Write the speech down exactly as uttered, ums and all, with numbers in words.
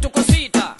tu cosita.